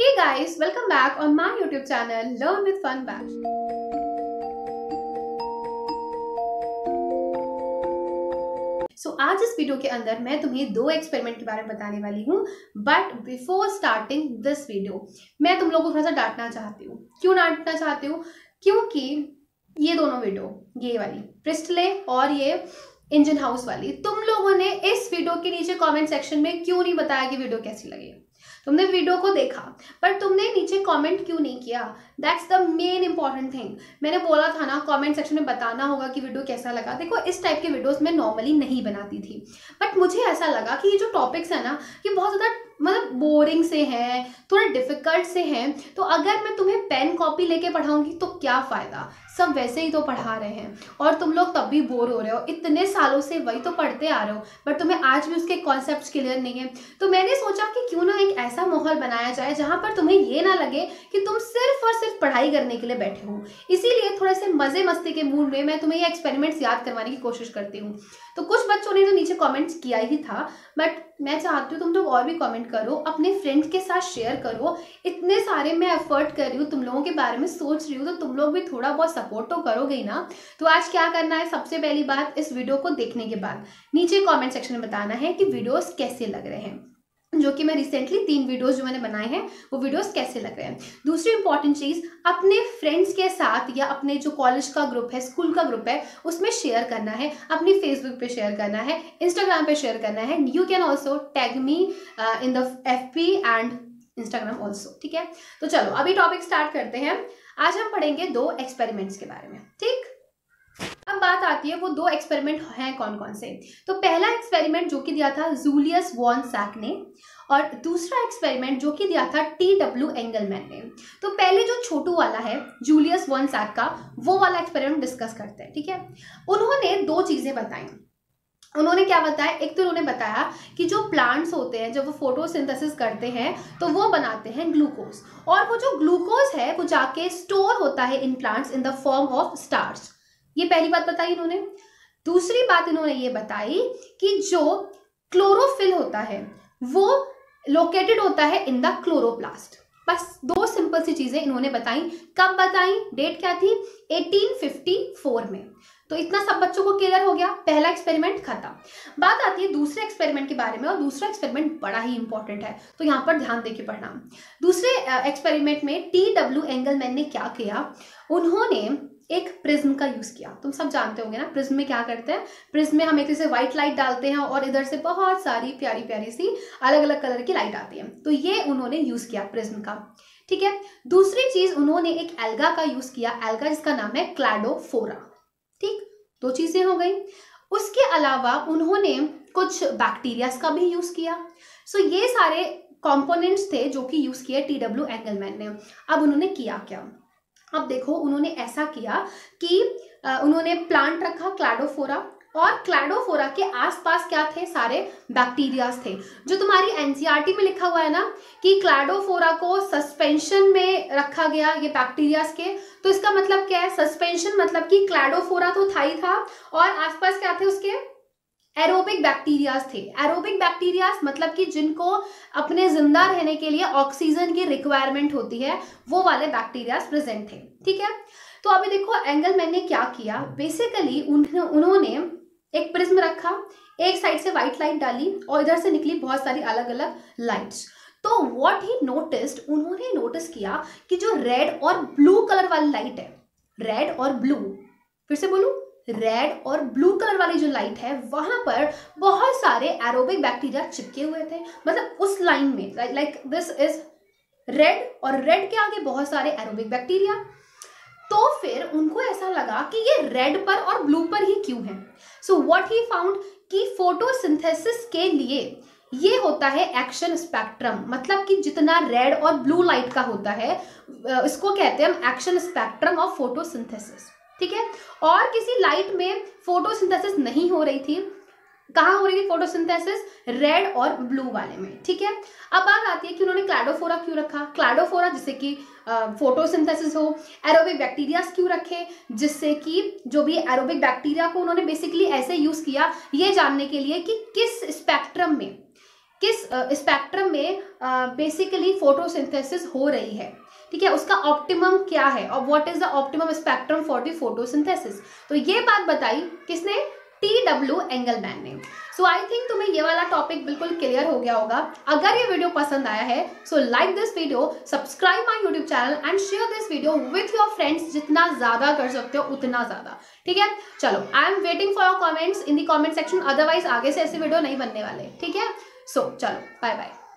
Hey guys, welcome back on my YouTube channel Learn with Fun Bash. So, आज इस video के अंदर मैं तुम्हें दो एक्सपेरिमेंट के बारे में बताने वाली हूँ, but before starting this video मैं तुम लोगों को थोड़ा सा डांटना चाहती हूँ। क्यों डांटना चाहती हूँ? क्योंकि ये दोनों वीडियो, ये वाली प्रिस्टले और ये इंजन हाउस वाली, तुम लोगों ने इस वीडियो के नीचे कमेंट सेक्शन में क्यों नहीं बताया कि वीडियो कैसी लगी। तुमने वीडियो को देखा पर तुमने नीचे कमेंट क्यों नहीं किया? That's the main important thing. मैंने बोला था ना कमेंट सेक्शन में बताना होगा कि वीडियो कैसा लगा। देखो, इस टाइप के वीडियोस मैं नॉर्मली नहीं बनाती थी, बट मुझे ऐसा लगा कि ये जो टॉपिक्स है ना, ये बहुत ज़्यादा मतलब बोरिंग से हैं, थोड़े डिफिकल्ट से हैं, तो अगर मैं तुम्हें पेन कॉपी लेके पढ़ाऊंगी तो क्या फ़ायदा, सब वैसे ही तो पढ़ा रहे हैं और तुम लोग तब भी बोर हो रहे हो। इतने सालों से वही तो पढ़ते आ रहे हो, बट तुम्हें आज भी उसके कॉन्सेप्ट क्लियर नहीं है। तो मैंने सोचा कि क्यों ना एक ऐसा माहौल बनाया जाए जहाँ पर तुम्हें ये ना लगे कि तुम सिर्फ और सिर्फ पढ़ाई करने के लिए बैठे हो। इसीलिए थोड़े से मज़े मस्ती के मूड में मैं तुम्हें ये एक्सपेरिमेंट्स याद करवाने की कोशिश करती हूँ। तो कुछ बच्चों ने तो नीचे कॉमेंट्स किया ही था, बट मैं चाहती हूँ तुम लोग और भी कमेंट करो, अपने फ्रेंड्स के साथ शेयर करो। इतने सारे मैं एफर्ट कर रही हूँ, तुम लोगों के बारे में सोच रही हूँ, तो तुम लोग भी थोड़ा बहुत सपोर्ट तो करोगे ही ना। तो आज क्या करना है, सबसे पहली बात, इस वीडियो को देखने के बाद नीचे कमेंट सेक्शन में बताना है कि वीडियोस कैसे लग रहे हैं, जो कि मैं रिसेंटली 3 वीडियोस जो मैंने बनाए हैं वो वीडियोस कैसे लग रहे हैं। दूसरी इंपॉर्टेंट चीज़, अपने फ्रेंड्स के साथ या अपने जो कॉलेज का ग्रुप है, स्कूल का ग्रुप है, उसमें शेयर करना है, अपनी फेसबुक पे शेयर करना है, इंस्टाग्राम पे शेयर करना है। You can also tag me in the FB and Instagram also, ठीक है। तो चलो अभी टॉपिक स्टार्ट करते हैं। आज हम पढ़ेंगे 2 एक्सपेरिमेंट्स के बारे में, ठीक। अब बात आती है वो 2 एक्सपेरिमेंट हैं कौन कौन से। तो पहला एक्सपेरिमेंट जो कि दिया था जूलियस वॉन सैक ने, और दूसरा एक्सपेरिमेंट जो कि दिया था T W एंगलमैन ने। तो पहले जो छोटू वाला है जूलियस वॉन सैक का, वो वाला एक्सपेरिमेंट डिस्कस करते हैं, ठीक है। उन्होंने 2 चीज़ें बताई। उन्होंने क्या बताया? एक तो उन्होंने बताया कि जो प्लांट्स होते हैं जब वो फोटोसिंथेसिस करते हैं तो वो बनाते हैं ग्लूकोज, और वो जो ग्लूकोज है वो जाके स्टोर होता है in plants in the form of starch. ये पहली बात बताई इन्होंने। दूसरी बात इन्होंने ये बताई कि जो क्लोरोफिल होता है वो लोकेटेड होता है इन द क्लोरोप्लास्ट। बस 2 सिंपल सी चीज़ें इन्होंने बताई। कब बताई? डेट क्या थी? 1854 में। तो इतना सब बच्चों को क्लियर हो गया, पहला एक्सपेरिमेंट खत्म। बात आती है दूसरे एक्सपेरिमेंट के बारे में, और दूसरा एक्सपेरिमेंट बड़ा ही इंपॉर्टेंट है, तो यहाँ पर ध्यान देके पढ़ना। दूसरे एक्सपेरिमेंट में T W एंगलमैन ने क्या किया? उन्होंने एक प्रिज्म का यूज़ किया। तुम सब जानते होंगे ना प्रिज्म में क्या करते हैं। प्रिज्म में हम एक जैसे व्हाइट लाइट डालते हैं और इधर से बहुत सारी प्यारी प्यारी सी अलग अलग कलर की लाइट आती है, तो ये उन्होंने यूज़ किया प्रिज्म का, ठीक है। दूसरी चीज़ उन्होंने एक एल्गा का यूज़ किया, एल्गा जिसका नाम है क्लैडोफोरा, ठीक। 2 चीज़ें हो गई। उसके अलावा उन्होंने कुछ बैक्टीरियाज का भी यूज़ किया। सो ये सारे कॉम्पोनेंट्स थे जो कि यूज़ किए T W एंगलमैन ने। अब उन्होंने किया क्या? अब देखो, उन्होंने ऐसा किया कि उन्होंने प्लांट रखा क्लैडोफोरा, और क्लैडोफोरा के आसपास क्या थे? सारे बैक्टीरियाज थे। जो तुम्हारी NCERT में लिखा हुआ है ना कि क्लैडोफोरा को सस्पेंशन में रखा गया ये बैक्टीरियाज के, तो इसका मतलब क्या है? सस्पेंशन मतलब कि क्लैडोफोरा तो था ही था, और आसपास क्या थे उसके? एरोबिक बैक्टीरियाज थे। एरोबिक बैक्टीरियाज मतलब कि जिनको अपने जिंदा रहने के लिए ऑक्सीजन की रिक्वायरमेंट होती है, वो वाले बैक्टीरियाज प्रेजेंट थे, ठीक है। तो अभी देखो एंगलमैन ने क्या किया। बेसिकली उन्होंने एक प्रिज्म रखा, एक साइड से व्हाइट लाइट डाली और इधर से निकली बहुत सारी अलग अलग लाइट्स। तो व्हाट ही नोटिस्ड, उन्होंने नोटिस किया कि जो रेड और ब्लू कलर वाली लाइट है, रेड और ब्लू, फिर से बोलूं, रेड और ब्लू कलर वाली जो लाइट है वहाँ पर बहुत सारे एरोबिक बैक्टीरिया चिपके हुए थे। मतलब उस लाइन में लाइक दिस इज रेड, और रेड के आगे बहुत सारे एरोबिक बैक्टीरिया। तो फिर उनको ऐसा लगा कि ये रेड पर और ब्लू पर ही क्यों है। सो व्हाट ही फाउंड कि फोटोसिंथेसिस के लिए ये होता है एक्शन स्पेक्ट्रम। मतलब कि जितना रेड और ब्लू लाइट का होता है इसको कहते हैं हम एक्शन स्पेक्ट्रम ऑफ फोटोसिंथेसिस, ठीक है। और किसी लाइट में फोटोसिंथेसिस नहीं हो रही थी। कहाँ हो रही थी फोटोसिंथेसिस? रेड और ब्लू वाले में, ठीक है। अब बात आती है कि उन्होंने क्लैडोफोरा क्यों रखा। क्लैडोफोरा जिससे कि फोटोसिंथेसिस हो। एरोबिक बैक्टीरिया क्यों रखे? जिससे कि जो भी एरोबिक बैक्टीरिया को उन्होंने बेसिकली ऐसे यूज किया ये जानने के लिए कि किस स्पेक्ट्रम में किस स्पेक्ट्रम में बेसिकली फोटोसिंथेसिस हो रही है, ठीक है, उसका ऑप्टिमम क्या है और what is the optimum spectrum for the photosynthesis. तो ये बात बताई किसने, T W एंगलमैन ने। सो आई थिंक तुम्हें ये वाला टॉपिक बिल्कुल क्लियर हो गया होगा। अगर ये वीडियो पसंद आया है so like this video, subscribe my YouTube channel and share this video with your friends, जितना ज्यादा कर सकते हो उतना ज्यादा, ठीक है। चलो I am waiting for your comments in the comment section, otherwise आगे से ऐसे वीडियो नहीं बनने वाले, ठीक है। सो चलो बाय बाय।